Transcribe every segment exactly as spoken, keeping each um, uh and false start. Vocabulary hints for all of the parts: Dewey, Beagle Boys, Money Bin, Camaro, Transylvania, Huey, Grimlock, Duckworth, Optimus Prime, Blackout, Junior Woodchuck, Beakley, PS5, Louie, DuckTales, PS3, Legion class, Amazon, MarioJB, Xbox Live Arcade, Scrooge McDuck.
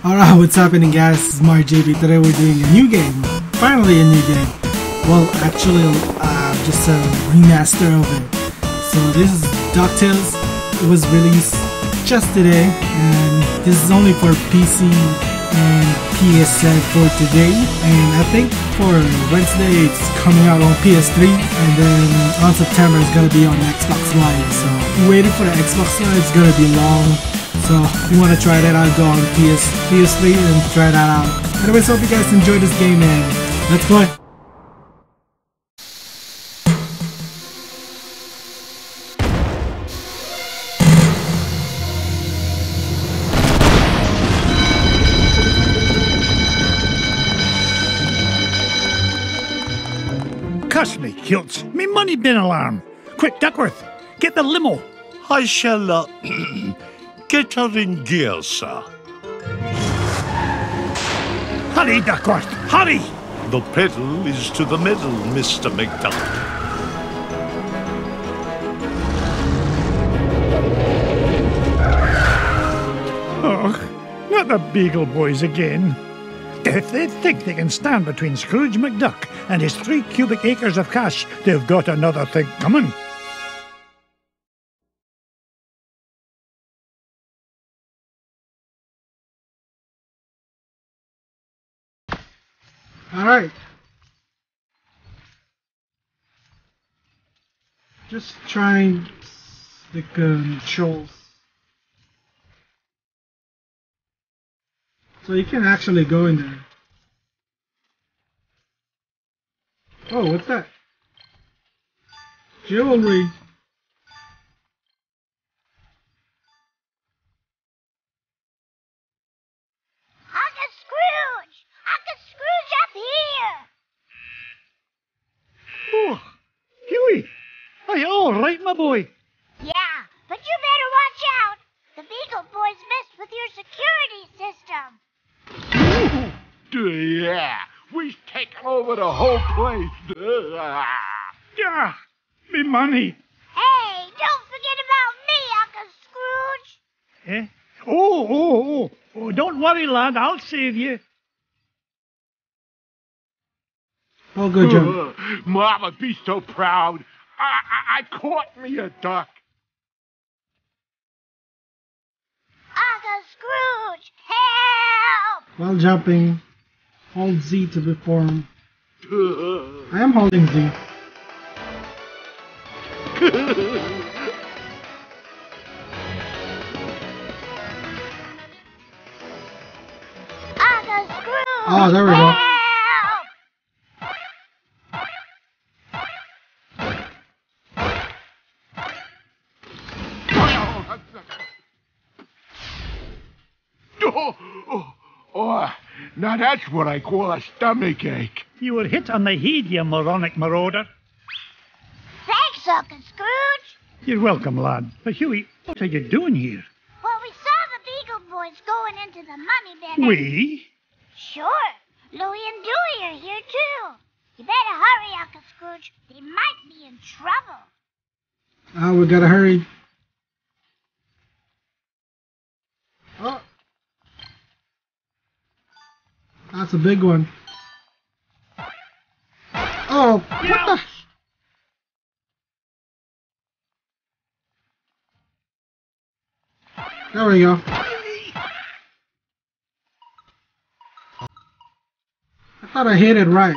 Alright, what's happening guys, this is MarioJB. Today we're doing a new game, finally a new game. Well, actually, uh, just a remaster of it. So this is DuckTales, it was released just today, and this is only for P C and P S five for today. And I think for Wednesday it's coming out on P S three, and then on September it's gonna be on Xbox Live. So waiting for the Xbox Live is gonna be long. So if you want to try that out, go on P S, P S three and try that out. Anyways, hope you guys enjoyed this game and let's play. Cuss me, kilts. Me money bin alarm. Quick, Duckworth, get the limo. I shall, uh... get her in gear, sir. Hurry, Duckworth, hurry! The pedal is to the metal, Mister McDuck. Oh, not the Beagle Boys again. If they think they can stand between Scrooge McDuck and his three cubic acres of cash, they've got another thing coming. All right, just trying the controls. So you can actually go in there. Oh, what's that? Jewelry. Boy. Yeah, but you better watch out. The Beagle Boys messed with your security system. Ooh, yeah, we've taken over the whole place. Yeah, me money. Hey, don't forget about me, Uncle Scrooge. Eh? Oh, oh, oh, oh, don't worry, lad, I'll save you. Oh, good job. Uh, Mama, be so proud. I, I, I caught me a duck. Uncle Scrooge, help! While jumping, hold Z to perform. Uh. I am holding Z. Uncle Scrooge! Oh, there we help. Go. Oh, oh, oh, now that's what I call a stomach ache. You were hit on the head, you moronic marauder. Thanks, Uncle Scrooge. You're welcome, lad. But Huey, what are you doing here? Well, we saw the Beagle Boys going into the money bin. We? Sure. Louie and Dewey are here, too. You better hurry, Uncle Scrooge. They might be in trouble. Oh, we gotta hurry. Oh. That's a big one. Oh, what yeah. the? There we go. I thought I hit it right.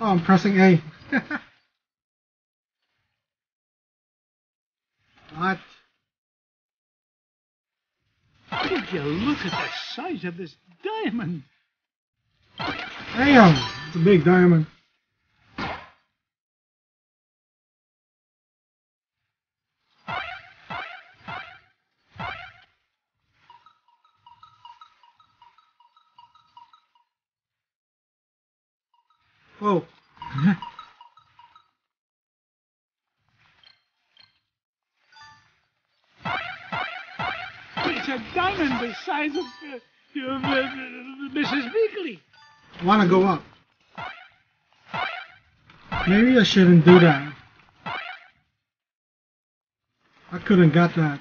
Oh, I'm pressing A. What? Did you look at the size of this diamond? Damn, it's a big diamond. Whoa. A diamond the size of uh, uh, uh, Missus Beakley. I want to go up. Maybe I shouldn't do that. I couldn't got that.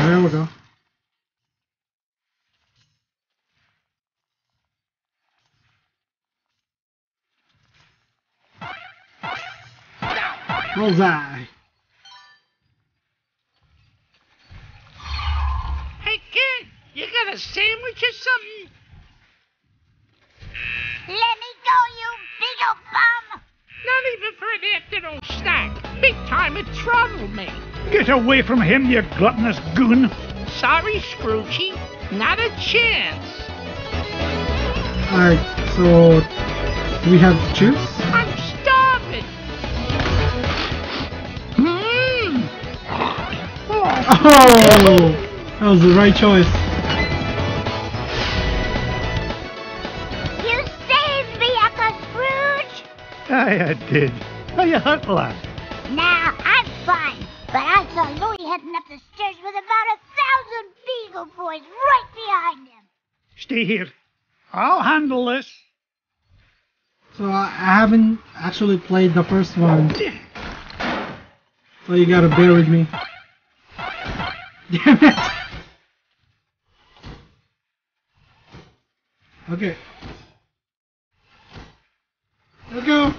There we go. Bullseye. Hey kid, you got a sandwich or something? Let me go, you big old bum! Not even for an afternoon snack. Big time it throttled me. Get away from him, you gluttonous goon! Sorry, Scroogey. Not a chance. Alright, so... do we have to choose? I'm starving! Mm. Oh! That was the right choice. You saved me, Uncle Scrooge! Aye, I did. How you hunt last? Now, I'm fine. But I saw Louie heading up the stairs with about a thousand Beagle Boys right behind him. Stay here. I'll handle this. So I haven't actually played the first one. So you gotta bear with me. Damn it. Okay. Let's go.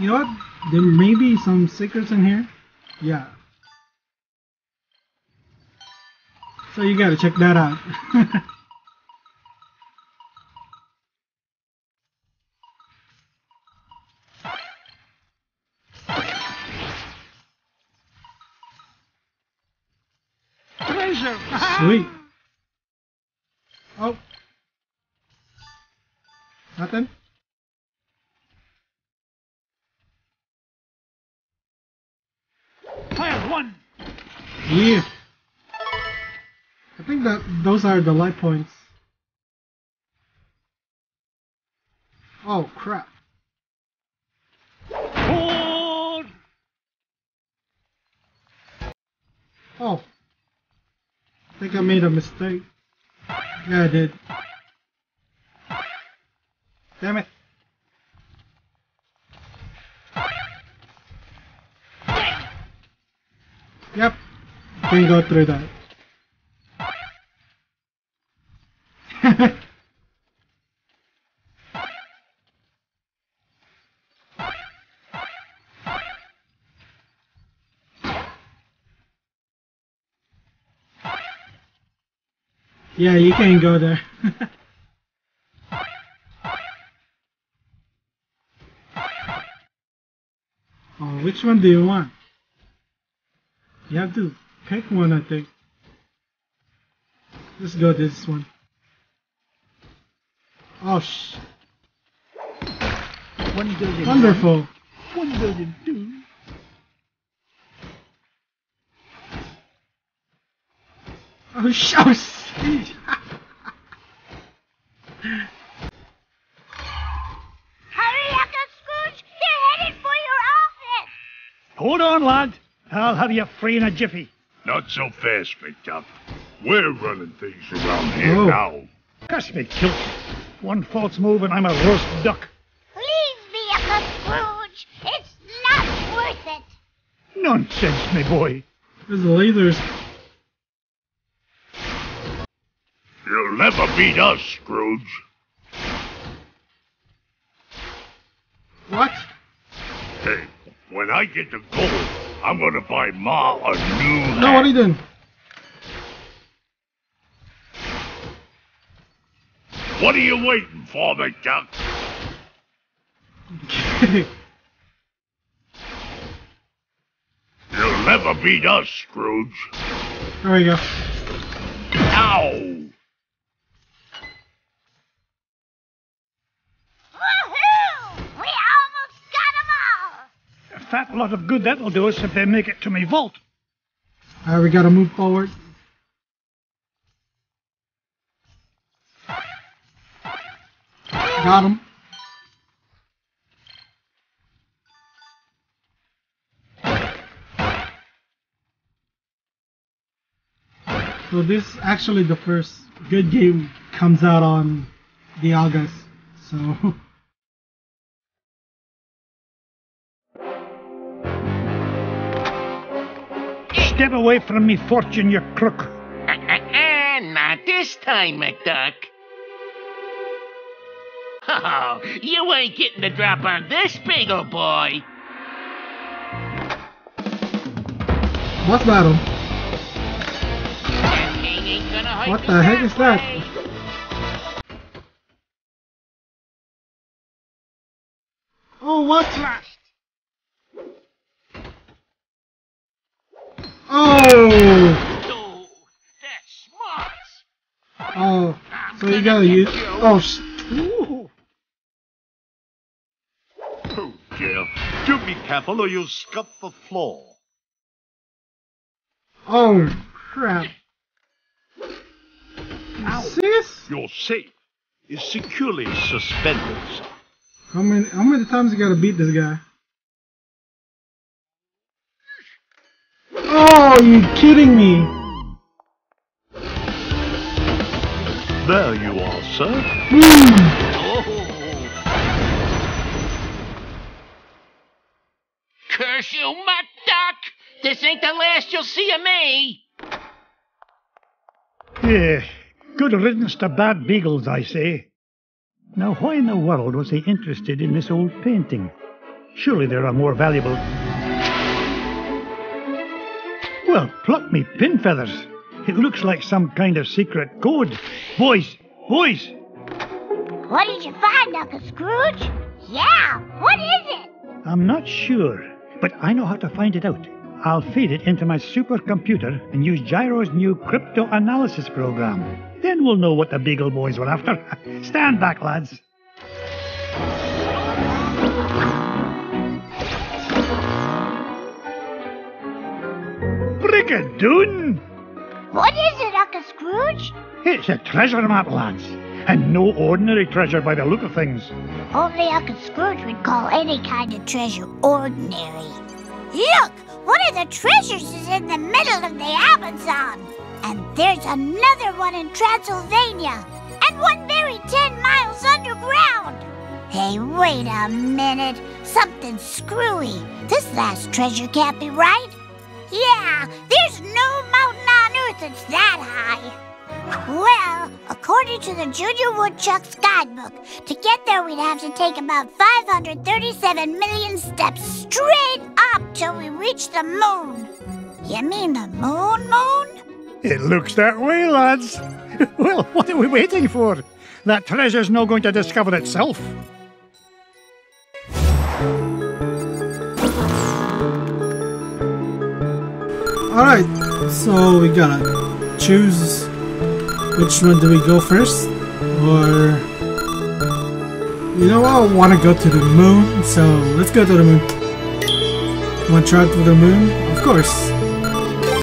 You know what? There may be some stickers in here. Yeah. So you gotta check that out. Treasure! Sweet. Oh. Nothing? Yeah. I think that those are the light points. Oh crap. Hold. Oh. I think I made a mistake. Yeah, I did. Damn it. Yep. Can go through that. Yeah, you can't go there. Oh, which one do you want? You have to pick one, I think. Let's go this one. Oh sh! One billion. Wonderful. One, one billion two. Oh sh! Oh sh! Hurry, Uncle Scrooge! You're headed for your office. Hold on, lad. I'll have you free in a jiffy. Not so fast, McDuck. We're running things around here oh. now. Cuss me, kilt. One false move and I'm a roast duck. Leave me, Uncle Scrooge. It's not worth it. Nonsense, my boy. There's lasers. You'll never beat us, Scrooge. What? Hey, when I get the gold, I'm gonna buy Ma a new. No, what are you doing? What are you waiting for, McDuck? never beat us, Scrooge. There we go. Ow! Fat lot of good that'll do us if they make it to me vault. Alright, we gotta move forward. Got him. So this actually the first good game comes out on the August, so step away from me, Fortune, you crook. Uh, uh, uh, not this time, McDuck. Oh, you ain't getting the drop on this, Beagle Boy. What's that? Him? That thing ain't gonna what the heck is that? Way. Oh, what's that? Oh! Oh, so you gotta use. Oh, sh. Ooh. Oh, dear. Do be careful or you'll scuff the floor. Oh, crap. Sis? Your safe is securely suspended. How many, how many times you gotta beat this guy? Oh, are you kidding me? There you are, sir. Mm. Oh. Curse you, McDuck! This ain't the last you'll see of me! Yeah, good riddance to bad beagles, I say. Now, why in the world was he interested in this old painting? Surely there are more valuable... Well, pluck me pin feathers. It looks like some kind of secret code. Boys, boys! What did you find, Uncle Scrooge? Yeah, what is it? I'm not sure, but I know how to find it out. I'll feed it into my supercomputer and use Gyro's new crypto analysis program. Then we'll know what the Beagle Boys were after. Stand back, lads. Doon. What is it, Uncle Scrooge? It's a treasure map, lads. And no ordinary treasure by the look of things. Only Uncle Scrooge would call any kind of treasure ordinary. Look! One of the treasures is in the middle of the Amazon. And there's another one in Transylvania. And one buried ten miles underground. Hey, wait a minute. Something's screwy. This last treasure can't be right. Yeah, there's no mountain on Earth that's that high. Well, according to the Junior Woodchuck's guidebook, to get there we'd have to take about five hundred thirty-seven million steps straight up till we reach the moon. You mean the moon, moon? It looks that way, lads. Well, what are we waiting for? That treasure's not going to discover itself. Alright, so we gotta choose which one do we go first, or, you know what, I wanna go to the moon, so let's go to the moon. Wanna try it to the moon? Of course.